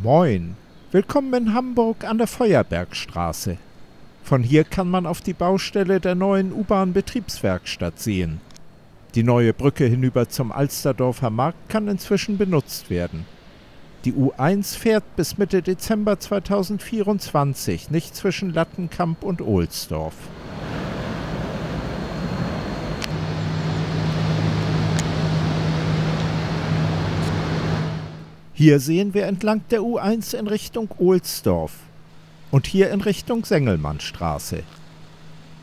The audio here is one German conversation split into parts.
Moin, willkommen in Hamburg an der Feuerbergstraße. Von hier kann man auf die Baustelle der neuen U-Bahn-Betriebswerkstatt sehen. Die neue Brücke hinüber zum Alsterdorfer Markt kann inzwischen benutzt werden. Die U1 fährt bis Mitte Dezember 2024, nicht zwischen Lattenkamp und Ohlsdorf. Hier sehen wir entlang der U1 in Richtung Ohlsdorf und hier in Richtung Sengelmannstraße.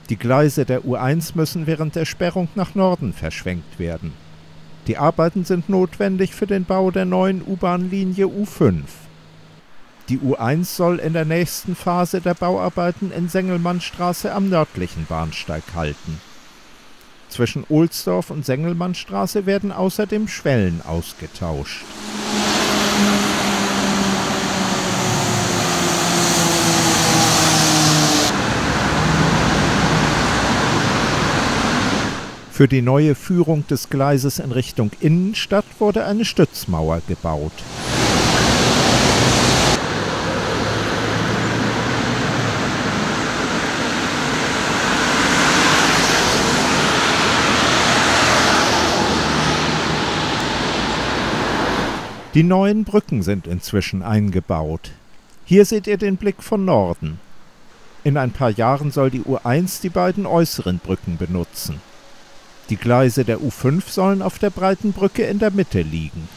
Die Gleise der U1 müssen während der Sperrung nach Norden verschwenkt werden. Die Arbeiten sind notwendig für den Bau der neuen U-Bahn-Linie U5. Die U1 soll in der nächsten Phase der Bauarbeiten in Sengelmannstraße am nördlichen Bahnsteig halten. Zwischen Ohlsdorf und Sengelmannstraße werden außerdem Schwellen ausgetauscht. Für die neue Führung des Gleises in Richtung Innenstadt wurde eine Stützmauer gebaut. Die neuen Brücken sind inzwischen eingebaut. Hier seht ihr den Blick von Norden. In ein paar Jahren soll die U1 die beiden äußeren Brücken benutzen. Die Gleise der U5 sollen auf der breiten Brücke in der Mitte liegen.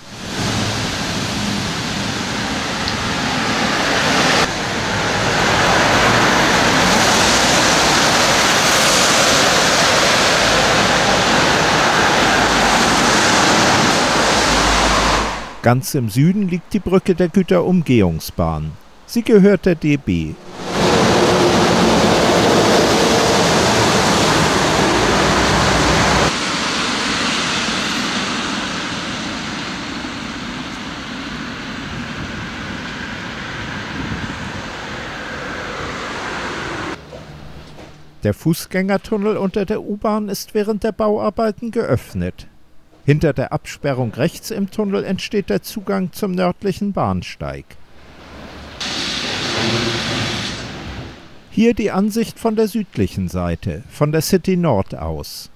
Ganz im Süden liegt die Brücke der Güterumgehungsbahn. Sie gehört der DB. Der Fußgängertunnel unter der U-Bahn ist während der Bauarbeiten geöffnet. Hinter der Absperrung rechts im Tunnel entsteht der Zugang zum nördlichen Bahnsteig. Hier die Ansicht von der südlichen Seite, von der City Nord aus.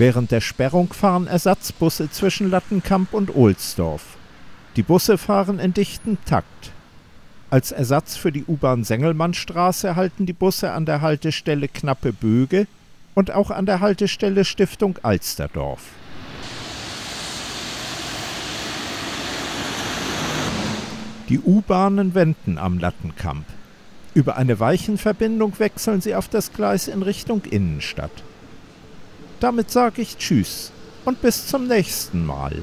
Während der Sperrung fahren Ersatzbusse zwischen Lattenkamp und Ohlsdorf. Die Busse fahren in dichtem Takt. Als Ersatz für die U-Bahn Sengelmannstraße halten die Busse an der Haltestelle Knappe Böge und auch an der Haltestelle Stiftung Alsterdorf. Die U-Bahnen wenden am Lattenkamp. Über eine Weichenverbindung wechseln sie auf das Gleis in Richtung Innenstadt. Damit sage ich Tschüss und bis zum nächsten Mal.